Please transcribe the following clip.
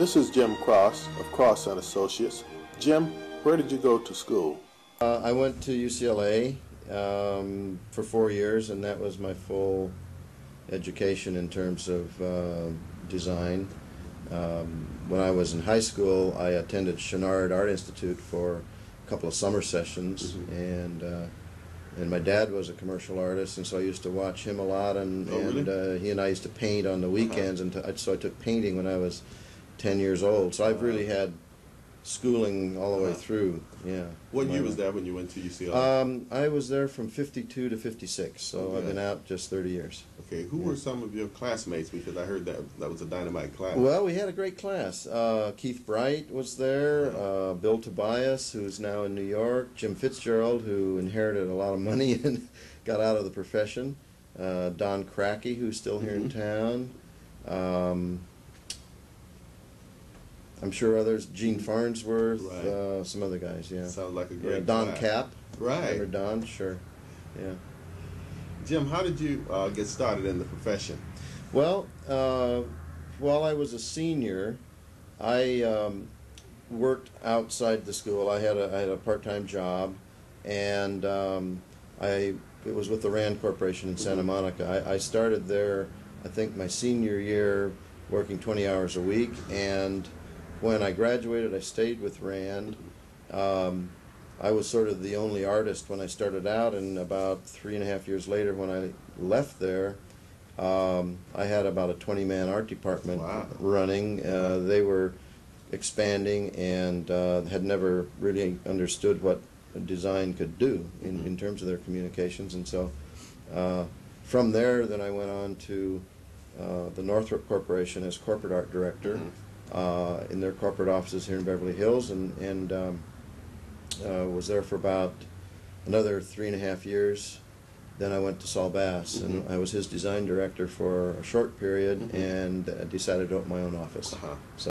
This is Jim Cross of Cross & Associates. Jim, where did you go to school? I went to UCLA for 4 years, and that was my full education in terms of design. When I was in high school, I attended Chouinard Art Institute for a couple of summer sessions, mm-hmm. And my dad was a commercial artist, and so I used to watch him a lot, and, he and I used to paint on the weekends, uh-huh. and so I took painting when I was 10 years old, so I've really had schooling all the way through, yeah. What year was that when you went to UCLA? I was there from 52 to 56, so I've been out just 30 years. Okay, who were some of your classmates? Because I heard that was a dynamite class. Well, we had a great class. Keith Bright was there, Bill Tobias, who's now in New York, Jim Fitzgerald, who inherited a lot of money and got out of the profession, Don Kracke, who's still here mm-hmm. in town, I'm sure others, Gene Farnsworth, some other guys, yeah. Sounds like a great Don Cap. Right. Remember Don, sure, yeah. Jim, how did you get started in the profession? Well, while I was a senior, I worked outside the school. I had a part-time job, and it was with the Rand Corporation in Santa Monica. I started there, I think, my senior year, working 20 hours a week, and when I graduated, I stayed with Rand. I was sort of the only artist when I started out, and about 3.5 years later when I left there, I had about a 20-man art department running. They were expanding and had never really understood what design could do in terms of their communications, and so from there then I went on to the Northrop Corporation as corporate art director. Mm-hmm. In their corporate offices here in Beverly Hills, and was there for about another 3.5 years. Then I went to Saul Bass, mm-hmm. and I was his design director for a short period, mm-hmm. and decided to open my own office. Uh-huh. So